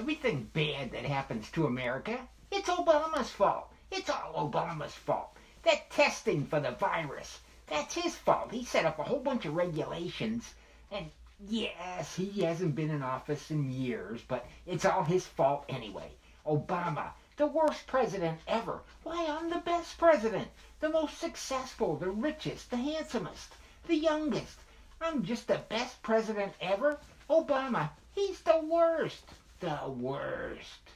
Everything bad that happens to America, it's Obama's fault. It's all Obama's fault. That testing for the virus, that's his fault. He set up a whole bunch of regulations, and yes, he hasn't been in office in years, but it's all his fault anyway. Obama, the worst president ever. Why, I'm the best president, the most successful, the richest, the handsomest, the youngest. I'm just the best president ever. Obama, he's the worst. The worst.